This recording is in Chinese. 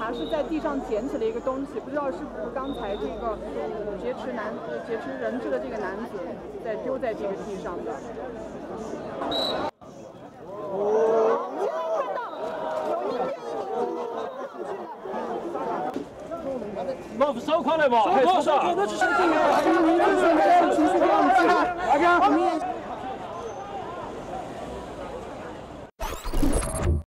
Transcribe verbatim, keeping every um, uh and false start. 茶是在地上捡起了一个东西，不知道是不是刚才这个劫持男劫持人质的这个男子在丢在这个地上的。哦 老子烧快来吧，烧快烧快，那只是这个，你这是什么？你这是什么？大家。